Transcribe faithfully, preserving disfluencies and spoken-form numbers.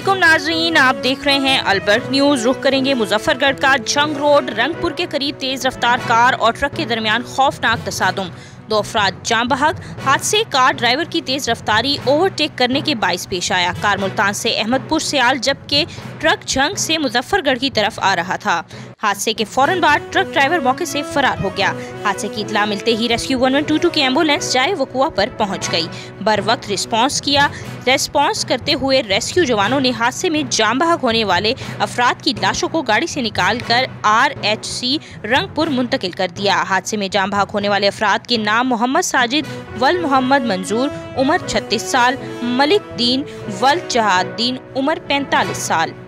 अस्सलामुअलैकुम नाजरीन, आप देख रहे हैं अलबर्क न्यूज़। रुख करेंगे मुजफ्फरगढ़ का जंग रोड। रंगपुर के करीब तेज़ रफ्तार कार और ट्रक के दरमियान खौफनाक तसादुम, दो अफराद जान बहक। हादसे कार ड्राइवर की तेज़ रफ्तारी ओवरटेक करने के बायस पेश आया। कार मुल्तान से अहमदपुर से आल, जबकि ट्रक जंग से मुजफ्फरगढ़ की तरफ आ रहा था। हादसे के फौरन बाद ट्रक ड्राइवर मौके से फरार हो गया। हादसे की इतला मिलते ही रेस्क्यू ग्यारह बाईस की एम्बुलेंस जाए वकुआ पर पहुंच गई, बर वक्त रिस्पांस किया। रिस्पांस करते हुए रेस्क्यू जवानों ने हादसे में जान बहक होने वाले अफराद की लाशों को गाड़ी से निकालकर आर एच सी रंगपुर मुंतकिल कर दिया। हादसे में जान बहक होने वाले अफराद के नाम मोहम्मद साजिद वल मोहम्मद मंजूर उम्र छत्तीस साल, मलिक दीन वल चहाद दीन उम्र पैंतालीस साल,